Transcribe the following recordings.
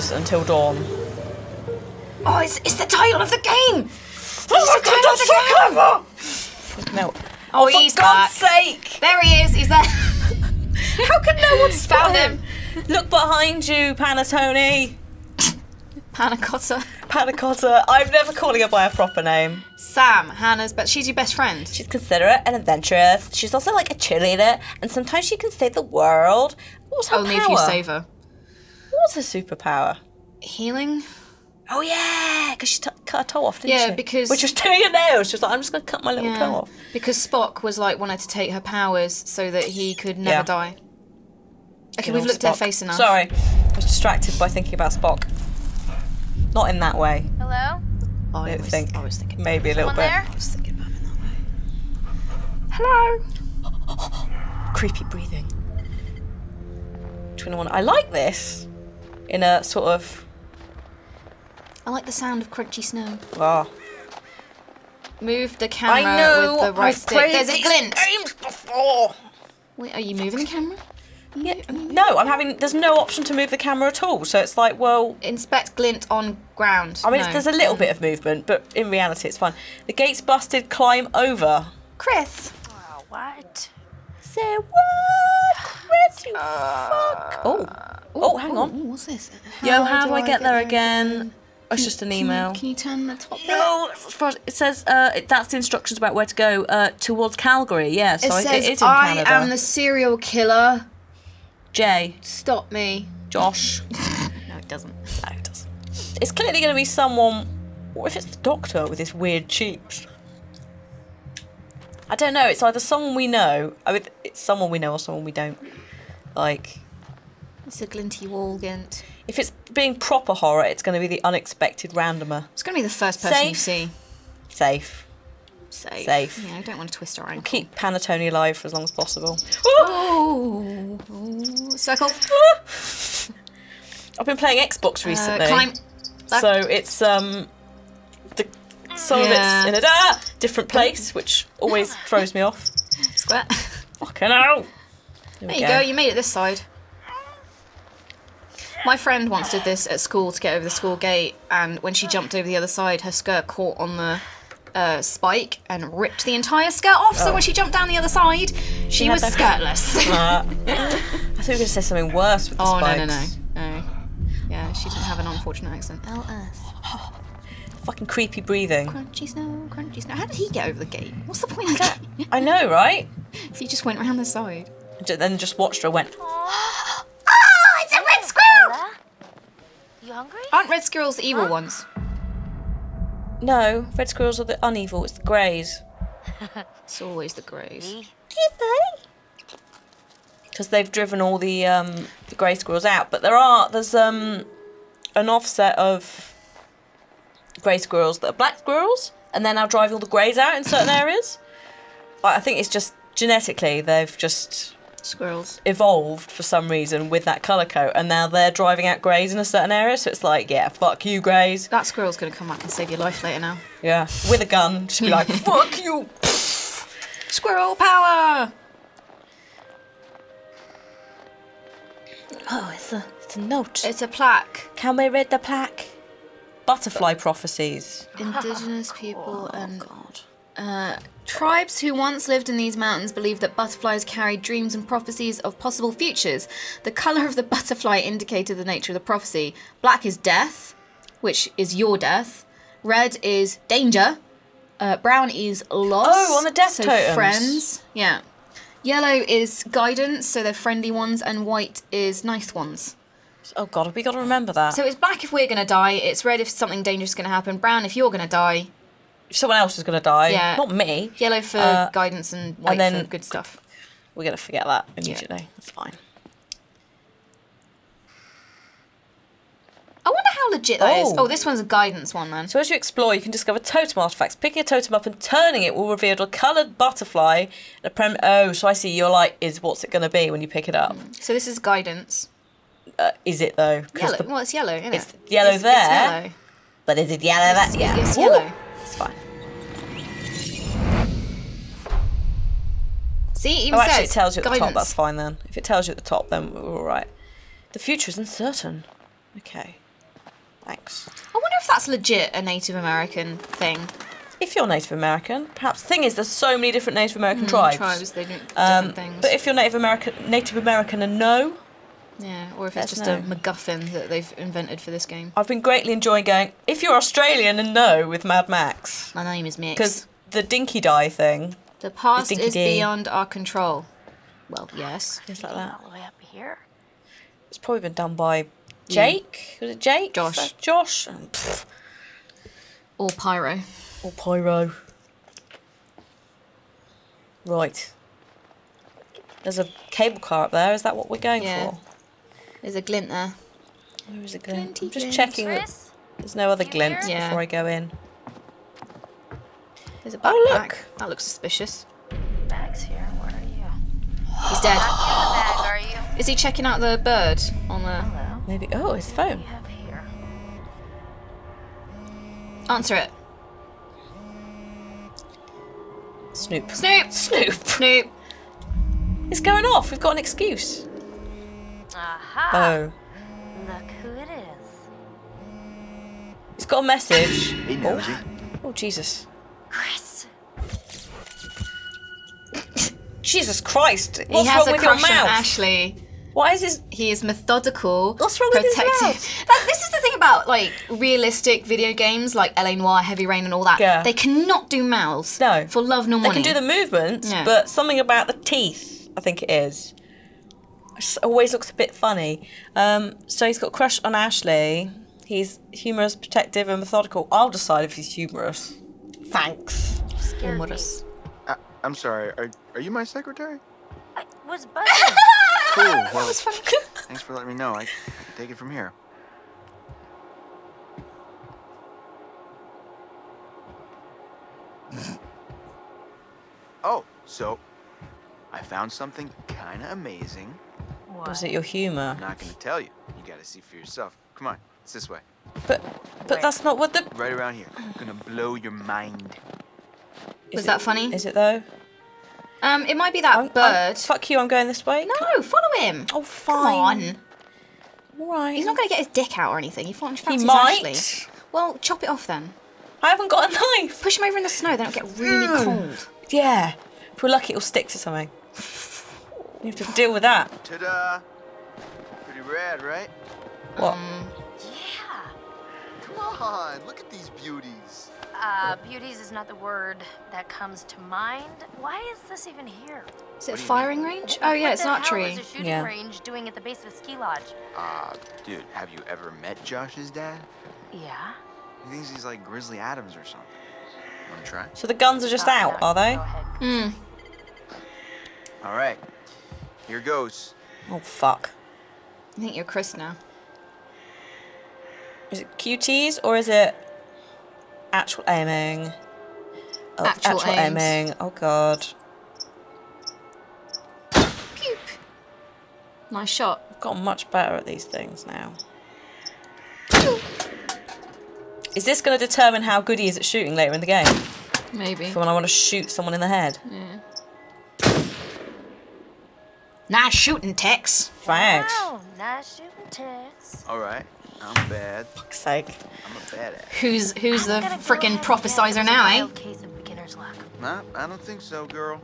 as Until Dawn. Oh, it's the title of the game! Oh, it's the title of the game! No. Oh, he's back. For God's sake! There he is, he's there. How can no one spot him? Look behind you, Panettone. Panacotta. Panacotta. I'm never calling her by her proper name. Sam, Hannah's, but she's your best friend. She's considerate and adventurous. She's also like a cheerleader, and sometimes she can save the world. What's her power? Only if you save her. What's her superpower? Healing. Oh yeah, because she cut her toe off, didn't she? Yeah, because... Which was doing her nails. She was like, I'm just going to cut my little toe off. Because Spock was like, wanted to take her powers so that he could never die. Okay, we've looked at her face enough. Sorry, I was distracted by thinking about Spock. Not in that way. Hello? I was thinking maybe a little bit. There? I was thinking about him in that way. Hello? Creepy breathing. 21. I like this. In a sort of... I like the sound of crunchy snow. Oh. Move the camera with the right stick. There's a glint. Games before. Wait, are you moving the camera? Yeah. No, I'm having. There's no option to move the camera at all. So it's like, well, inspect glint on ground. I mean, there's a little bit of movement, but in reality, it's fine. The gate's busted. Climb over, Chris. Oh, what? Say what, Chris? You fuck. Oh, hang on. Ooh, what's this? How do I get there again? Oh, it's just an email. Can you turn the top? No, it says that's the instructions about where to go towards Calgary. Yeah, so it is in Canada. I am the serial killer. Jay. Stop me. Josh. No, it doesn't. No, it doesn't. It's clearly going to be someone... What if it's the doctor with his weird cheeks? I don't know. It's either someone we know... I mean, it's someone we know or someone we don't. Like... It's a glinty wall, Gint. If it's being proper horror, it's going to be the unexpected randomer. It's going to be the first person you see. Safe. Safe. Safe. Yeah, I don't want to twist our ankle. We'll keep Panettone alive for as long as possible. Oh! Circle. I've been playing Xbox recently. Climb. So it's some of it's in a different place, which always throws me off. Square. Fucking hell. There you go. You made it this side. My friend once did this at school to get over the school gate, and when she jumped over the other side, her skirt caught on the spike and ripped the entire skirt off. So when she jumped down the other side, she was skirtless. I thought you were going to say something worse with the spikes. No. Yeah, she didn't have an unfortunate accident. L.S. Fucking creepy breathing. Crunchy snow, crunchy snow. How did he get over the gate? What's the point of that? I know, right? So he just went round the side. Then just watched her and went... Oh, it's a red squirrel! You hungry? Aren't red squirrels the evil ones? No, red squirrels are the unevil, it's the greys. It's always the greys. Because they've driven all the grey squirrels out. But there's an offset of grey squirrels that are black squirrels, and they're now driving all the greys out in certain areas. But I think it's just genetically they've just squirrels evolved for some reason with that colour coat, and now they're driving out greys in a certain area, so it's like, yeah, fuck you greys. That squirrel's gonna come back and save your life later now. Yeah, with a gun, just be like, fuck you. Squirrel power. Oh, it's a note. It's a plaque. Can we read the plaque? Butterfly prophecies. Indigenous people and God. Tribes who once lived in these mountains believed that butterflies carried dreams and prophecies of possible futures. The colour of the butterfly indicated the nature of the prophecy. Black is death, which is your death. Red is danger. Brown is loss. Oh, on the death totems. Friends. Yeah. Yellow is guidance, so they're friendly ones, and white is nice ones. Oh God, have we got to remember that? So it's black if we're going to die, it's red if something dangerous is going to happen, brown if you're going to die. If someone else is going to die, not me. Yellow for guidance and white and then for good stuff. We're going to forget that immediately. Yeah. That's fine. I wonder how legit that is. Oh, this one's a guidance one then. So as you explore, you can discover totem artifacts. Picking a totem up and turning it will reveal a coloured butterfly. Oh, so I see. You're like, what's it going to be when you pick it up? So this is guidance. Is it though? Yellow. Well, it's yellow, isn't it? It's yellow there. It's yellow. But is it yellow? That's yellow. It's yellow. It's fine. See, it even actually it tells you at the top. That's fine then. If it tells you at the top, then we're all right. The future is uncertain. Okay. Thanks. I wonder if that's legit a Native American thing. If you're Native American, perhaps. The thing is, there's so many different Native American tribes. They do different things. But if you're Native American and no. Yeah, or if it's just a MacGuffin that they've invented for this game. I've been greatly enjoying going, if you're Australian and no, with Mad Max. My name is Mix. Because the dinky die thing. The past is beyond our control. Well, yes. Just like that. All the way up here. It's probably been done by Jake. Yeah. Was it Jake? Josh. Josh. Or Pyro. Or Pyro. Right. There's a cable car up there. Is that what we're going for? There's a glint there. There is a glint. I'm just checking that there's no other glints before I go in. There's a backpack. Oh, look. That looks suspicious. Bag's here. Where are you? He's dead. Not in the bag, are you? Is he checking out the bird on the... Hello? Maybe... Oh, his phone. We have here? Answer it. Snoop. Snoop! Snoop! Snoop! It's going off. We've got an excuse. Aha. Oh. Look who it is. It's got a message. Oh, Jesus. Chris. Jesus Christ. What's wrong with your mouth? He has a crush on Ashley. Why is his... He is methodical. What's wrong with his mouth? This is the thing about, like, realistic video games like L.A. Noire, Heavy Rain and all that. Yeah. They cannot do mouths. No. For love nor money. They can do the movements, but something about the teeth, I think it is. Always looks a bit funny. So he's got a crush on Ashley. He's humorous, protective, and methodical. I'll decide if he's humorous. Thanks. Humorous. I'm sorry. Are you my secretary? I was buzzing. Cool. Well, thanks for letting me know. I can take it from here. Oh, so I found something kind of amazing. What? Was it your humor? I'm not going to tell you. You got to see for yourself. Come on, it's this way. But wait. That's not what the... Right around here. I'm going to blow your mind. Was that funny? Is it though? It might be that bird. Fuck you, I'm going this way. No, follow him. Oh, fine. Come on. All right. He's not going to get his dick out or anything. He might. Ashley. Well, chop it off then. I haven't got a knife. Push him over in the snow, then it'll get really cold. Yeah. If we're lucky, it'll stick to something. You have to deal with that. Ta-da! Pretty rad, right? What? Yeah. Come on, look at these beauties. Beauties is not the word that comes to mind. Why is this even here? Is it a firing range? Oh yeah, it's an archery. What the hell is a shooting range doing at the base of a ski lodge? Dude, have you ever met Josh's dad? Yeah. He thinks he's like Grizzly Adams or something. Wanna try? So the guns are just out, are they? Hmm. All right. Here goes. Oh, fuck. I think you're Chris now. Is it QTs or is it actual aiming? Oh, actual aiming. Oh, God. Pew. Nice shot. I've gotten much better at these things now. Pew. Is this going to determine how good he is at shooting later in the game? Maybe. For when I want to shoot someone in the head. Yeah. Nice shooting, Tex. Thanks. Wow, nice shooting, Tex. All right, I'm bad. Fuck's sake. I'm a badass. Who's the frickin' prophesizer now, eh? Case of beginner's luck. Nah, I don't think so, girl.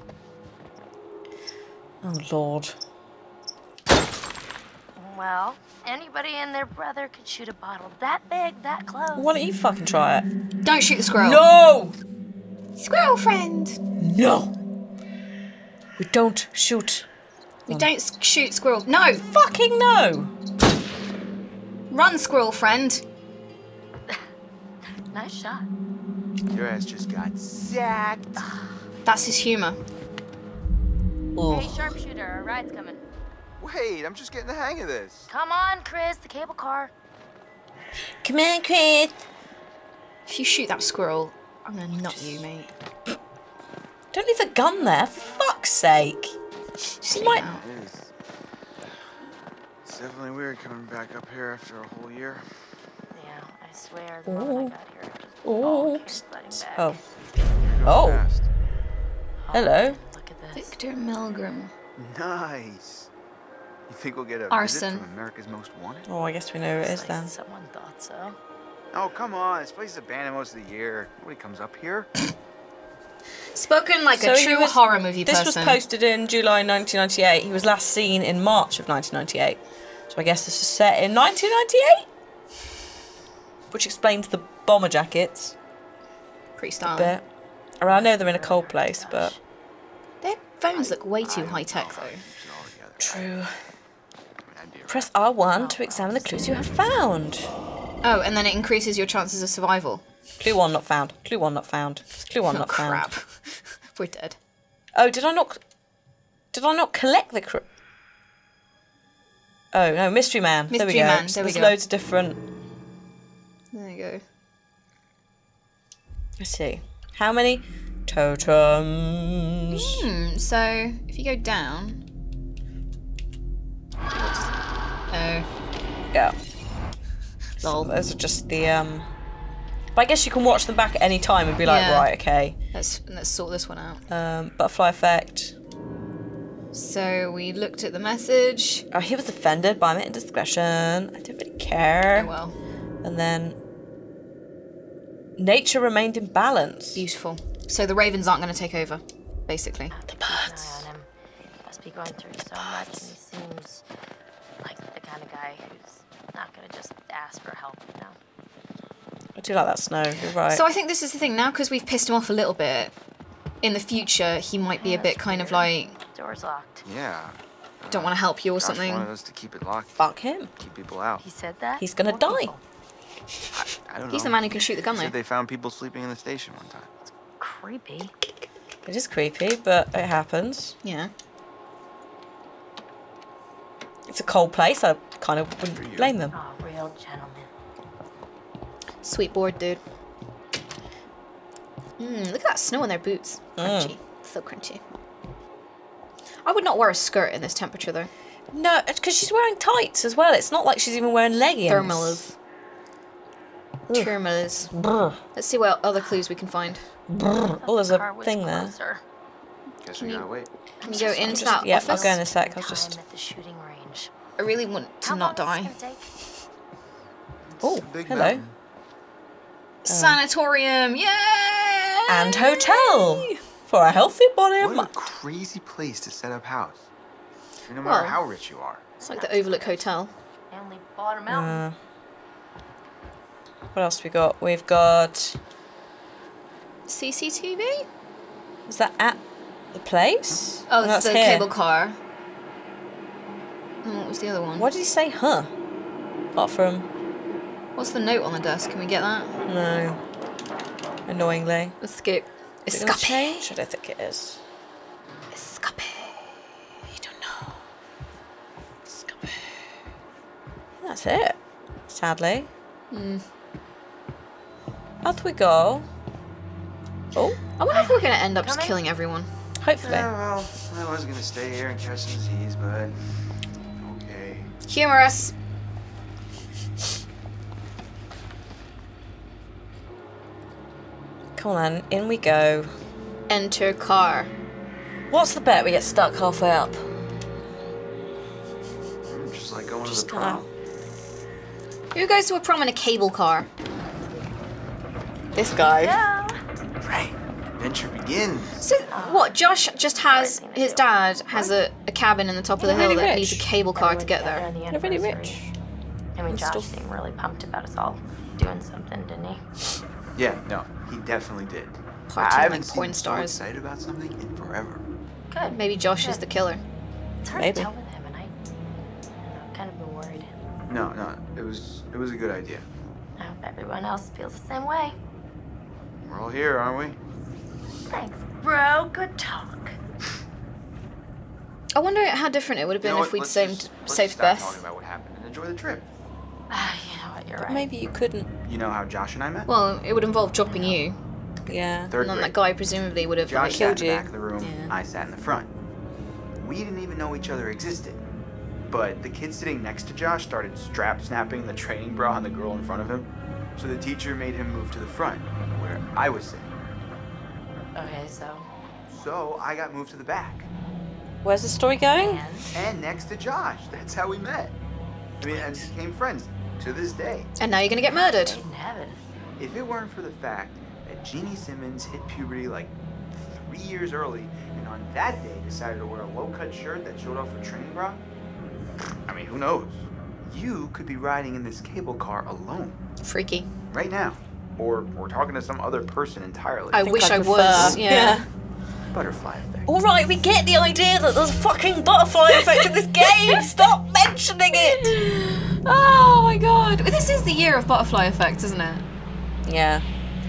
Oh, Lord. Well, anybody and their brother could shoot a bottle that big, that close. Why don't you fucking try it? Don't shoot the squirrel. No! Squirrel friend. No. We don't shoot. We don't shoot squirrels. No! Fucking no! Run, squirrel friend. Nice shot. Your ass just got sacked. That's his humour. Oh. Hey, sharpshooter, our ride's coming. Wait, I'm just getting the hang of this. Come on, Chris, the cable car. Come on, Chris. If you shoot that squirrel, I'm going to nut you, mate. Don't leave the gun there, for fuck's sake. She might. It is. It's definitely weird coming back up here after a whole year. Yeah, I swear. The moment I got here, I just Hello. Look at this. Victor Milgram. Nice. You think we'll get a visit from America's Most Wanted? Oh, I guess we know who it is then. Someone thought so. Oh, come on. This place is abandoned most of the year. Nobody comes up here. Spoken like so a true horror movie person. This was posted in July 1998. He was last seen in March of 1998. So I guess this is set in 1998? Which explains the bomber jackets. Pretty stylish. I mean, I know they're in a cold place, but... Their phones look way too high-tech, though. True. Press R1 to examine the clues you have found. Oh, and then it increases your chances of survival. Clue 1 not found. Clue 1 not found. Clue 1 not found. Crap. We're dead. Oh, did I not collect the clue? Oh, no, Mystery Man. Mystery Man, there we go. There's loads of different... There you go. Let's see. How many totems? So, if you go down... Oh. Yeah. Lol. So those are just the, But I guess you can watch them back at any time and be like, yeah, right, okay. Let's sort this one out. Butterfly effect. So we looked at the message. Oh, he was offended by my indiscretion. I don't really care. Oh, well. And then... Nature remained in balance. Beautiful. So the ravens aren't going to take over, basically. The birds. Must be going through so much, and he seems like the kind of guy who's not going to just ask for help now. I do like that snow, you're right. So I think this is the thing, now because we've pissed him off a little bit, in the future he might be a bit kind of like... Door's locked. Yeah. Don't want to help you or something. One of those to keep it locked. Fuck him. Keep people out. He said that? He's going to die. I don't know. He's the man who can shoot the gun, though. He said they found people sleeping in the station one time. It's creepy. It is creepy, but it happens. Yeah. It's a cold place, I kind of wouldn't blame them. Oh, real gentleman. Sweet board, dude. Look at that snow on their boots. Crunchy. So crunchy. I would not wear a skirt in this temperature, though. No, because she's wearing tights as well. It's not like she's even wearing leggings. Thermals. Ugh. Thermals. Brr. Let's see what other clues we can find. Brr. Oh, there's a thing there. Can you go into that office? Yeah, I'll go in a sec. I really want to not die. Oh, hello. Sanatorium, yay! And hotel for a healthy body of mine. What a crazy place to set up house. No matter how rich you are. It's like the Overlook Hotel. What else we got? We've got CCTV. Is that at the place? Oh, it's the cable car. And what was the other one? What did he say? Huh? Apart from. What's the note on the desk? Can we get that? No. Annoyingly. Let's skip. Escape. Should I think it is? Escape. You don't know. Escape. That's it. Sadly. Out we go. Oh. I wonder if we're going to end up just killing everyone. Hopefully. Yeah, well, I was going to stay here and catch some disease, but... Okay. Humorous. Come on, in we go. Enter car. What's the bet we get stuck halfway up? Just like going to the prom. Who goes to a prom in a cable car? This guy. Yeah. Right. Adventure begins. So what? Josh just has his dad has a cabin in the top of the hill really that needs a cable car to get there. They're really rich. I mean, Josh seemed really pumped about us all doing something, didn't he? Yeah, no, he definitely did. I haven't seen so excited about something in forever. Good. Maybe Josh is the killer. It's hard to tell with him, and I've kind of been worried. No, no, it was a good idea. I hope everyone else feels the same way. We're all here, aren't we? Thanks, bro. Good talk. I wonder how different it would have been if we'd saved Beth. Talking about what happened and enjoy the trip. You know what, you're right. Maybe you couldn't. You know how Josh and I met? Well, it would involve dropping you. Yeah. Third and then that guy presumably would have killed you. Josh sat in the back of the room, I sat in the front. We didn't even know each other existed. But the kid sitting next to Josh started strap-snapping the training bra on the girl in front of him. So the teacher made him move to the front, where I was sitting. Okay, so? So I got moved to the back. Where's the story going? And next to Josh. That's how we met. I mean, and became friends. to this day. And now you're gonna get murdered. In heaven. If it weren't for the fact that Jeannie Simmons hit puberty like 3 years early, and on that day decided to wear a low-cut shirt that showed off her training bra, I mean, who knows? You could be riding in this cable car alone. Freaky. Right now. Or we're talking to some other person entirely. I wish I was. Yeah. Butterfly effect. All right, we get the idea that there's a fucking butterfly effect in this game. Stop mentioning it. Oh my god. This is the year of butterfly effects, isn't it? Yeah.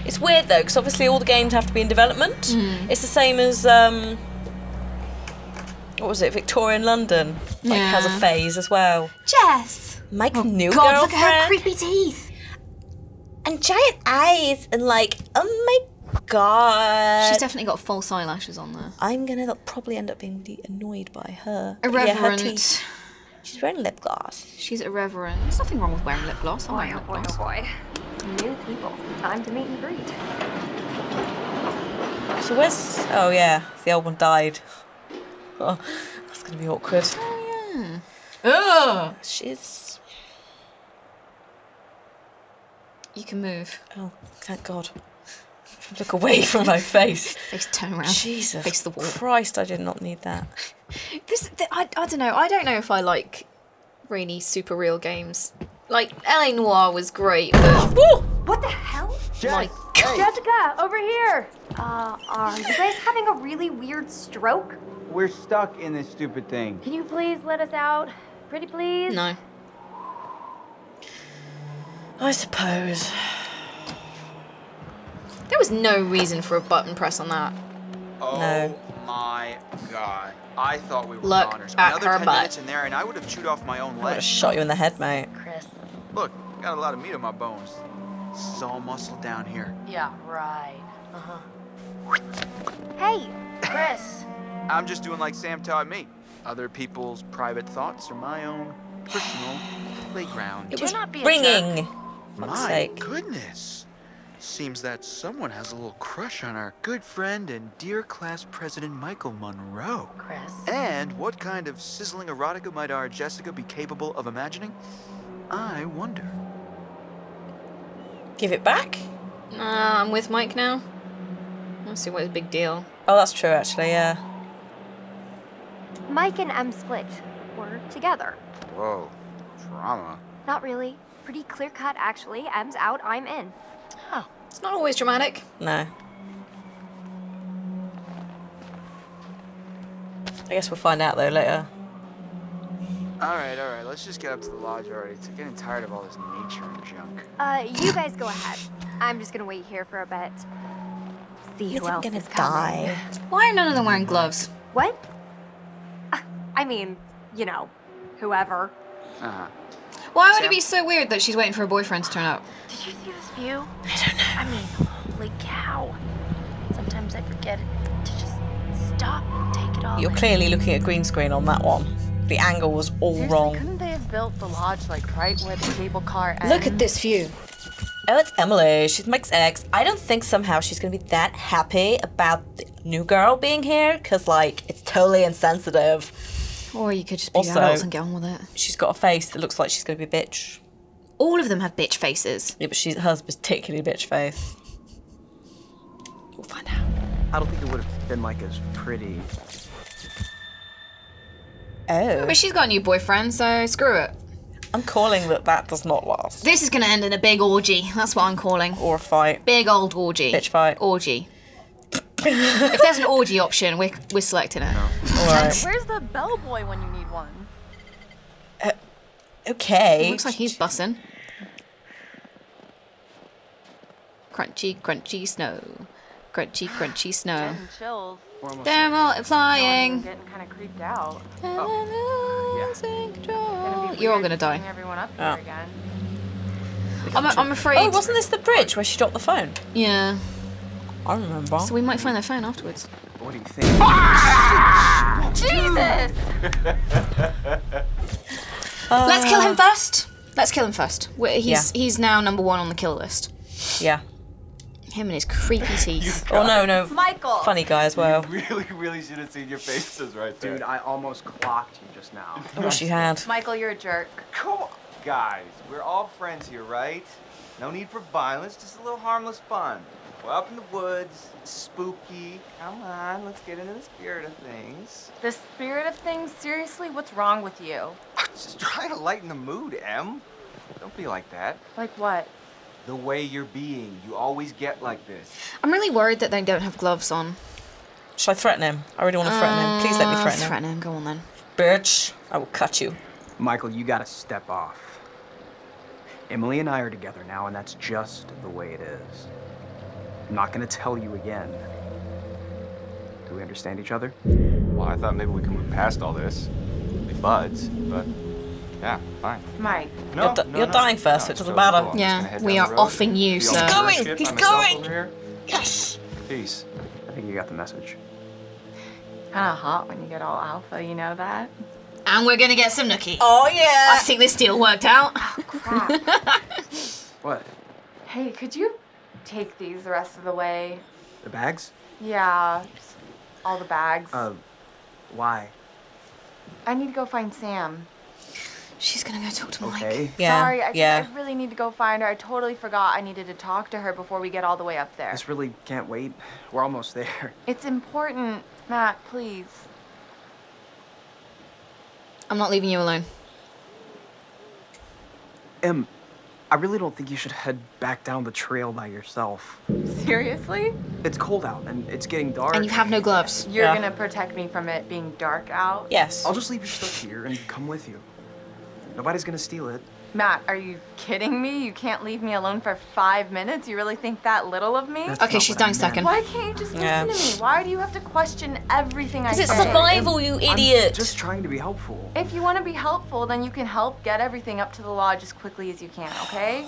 It's weird though, because obviously all the games have to be in development. Mm. It's the same as what was it? Victorian London. Yeah. Like has a phase as well. Jess. Mike's new girlfriend. God, look at her creepy teeth. And giant eyes, and like, oh my god. She's definitely got false eyelashes on there. I'm gonna probably end up being really annoyed by her. Irreverent. Yeah, her she's wearing lip gloss. She's irreverent. There's nothing wrong with wearing lip gloss. I'm wearing lip gloss. Oh boy, new people. Time to meet and greet. So where's... Oh yeah, the old one died. Oh, that's gonna be awkward. Oh yeah. Oh, she's... You can move. Oh, thank God. Look away from my face. Face turn around. Jesus face the wall. Christ, I did not need that. I don't know. I don't know if I like rainy, super real games. Like, L.A. Noire was great, but... Whoa! What the hell? Jess, hey. Jessica, over here. Are you guys having a really weird stroke? We're stuck in this stupid thing. Can you please let us out? Pretty please? No. I suppose. There was no reason for a button press on that. Oh no. My god. I thought we were look at another her 10 minutes in there and I would have chewed off my own leg. I would have shot you in the head, mate. Chris. Look, got a lot of meat on my bones. This is all muscle down here. Yeah, right. Uh-huh. Hey, Chris. I'm just doing like Sam taught me. Other people's private thoughts are my own personal playground. It was not ringing. My goodness. Seems that someone has a little crush on our good friend and dear class president Michael Monroe. Chris. And what kind of sizzling erotica might our Jessica be capable of imagining? I wonder. Give it back? I'm with Mike now. Let's see what's the big deal. Oh, that's true actually, yeah. Mike and M split. We're together. Whoa. Drama. Not really. Pretty clear-cut actually. M's out, I'm in. Oh, it's not always dramatic. No. I guess we'll find out though later. All right. Let's just get up to the lodge already. It's getting tired of all this nature and junk. You guys go ahead. I'm just gonna wait here for a bit. See who else is coming. Why are none of them wearing gloves? What? I mean, you know, whoever. Uh-huh. Why would it be so weird that she's waiting for her boyfriend to turn up? Did you see this view? I don't know. I mean, holy cow. Sometimes I forget to just stop and take it all. You're clearly looking at green screen on that one. The angle was all wrong. Couldn't they have built the lodge like right where the cable car ends? Look at this view. Oh, it's Emily. She's Mike's ex. I don't think somehow she's going to be that happy about the new girl being here, because, like, it's totally insensitive. Or you could just be adults and get on with it. She's got a face that looks like she's going to be a bitch. All of them have bitch faces. Yeah, but hers particularly bitch face. We'll find out. I don't think it would have been like as pretty. Oh. But she's got a new boyfriend, so screw it. I'm calling that does not last. This is going to end in a big orgy. That's what I'm calling. Or a fight. Big old orgy. Bitch fight. Orgy. If there's an orgy option, we're selecting it. No. All right. Where's the bellboy when you need one? Okay. It looks like he's bussing. Crunchy, crunchy snow. Crunchy, crunchy snow. They're multiplying. Getting kind of creeped out. Oh. Yeah. You're all gonna die. Everyone up here again. I'm afraid. Oh, wasn't this the bridge where she dropped the phone? Yeah. I remember. So we might find their phone afterwards. What do you think? Ah! Jesus! Let's kill him first. He's now #1 on the kill list. Yeah. Him and his creepy teeth. Oh no, Michael. Funny guy as well. You really should have seen your faces right there. Dude, I almost clocked you just now. I wish you had. Michael, you're a jerk. Come on. Guys, we're all friends here, right? No need for violence, just a little harmless fun. We're up in the woods, it's spooky. Come on, let's get into the spirit of things. The spirit of things? Seriously, what's wrong with you? I was just trying to lighten the mood, Em. Don't be like that. Like what? The way you're being. You always get like this. I'm really worried that they don't have gloves on. Should I threaten him? I really want to threaten him. Please let me threaten him. Threaten him, go on then. Bitch, I will cut you. Michael, you gotta step off. Emily and I are together now, and that's just the way it is. I'm not gonna tell you again. Do we understand each other? Well, I thought maybe we could move past all this. Be buds, but yeah, fine. Mike, no, you're dying first, so it doesn't matter. Cool. Yeah, we are offing you, so. He's going! He's going! Yes! Peace. I think you got the message. Kinda hot when you get all alpha, you know that? And we're gonna get some nookie. Oh yeah! I think this deal worked out. Oh, crap. What? Hey, could you take these the rest of the way? The bags? Yeah, all the bags. Why? I need to go find Sam. She's gonna go talk to Mike. Okay. Yeah. Sorry, I really need to go find her. I totally forgot I needed to talk to her before we get all the way up there. This really can't wait. We're almost there. It's important, Matt, please. I'm not leaving you alone. Em, I really don't think you should head back down the trail by yourself. Seriously? It's cold out and it's getting dark. And you have no gloves. You're gonna protect me from it being dark out? Yes. I'll just leave your stuff here and come with you. Nobody's gonna steal it. Matt, are you kidding me? You can't leave me alone for 5 minutes? You really think that little of me? That's okay, she's dying second. Why can't you just listen to me? Why do you have to question everything I say? Because it's survival, you idiot. I'm just trying to be helpful. If you want to be helpful, then you can help get everything up to the lodge as quickly as you can, okay?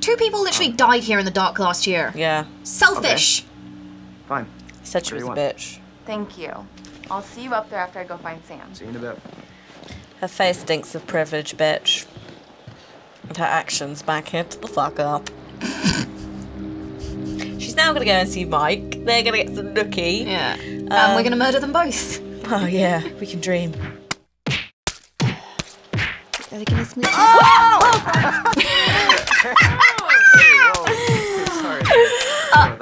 2 people literally died here in the dark last year. Yeah. Selfish. Okay. Fine. Said she was a bitch. Thank you. I'll see you up there after I go find Sam. See you in a bit. Her face stinks of privilege, bitch. And her actions back it the fuck up. She's now gonna go and see Mike. They're gonna get some nookie. Yeah. And we're gonna murder them both. Oh yeah, we can dream. Are they gonna smooch?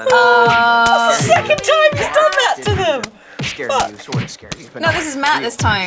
That's the second time he's done that to them. Scared you, sort of scared you. No, this is Matt this time.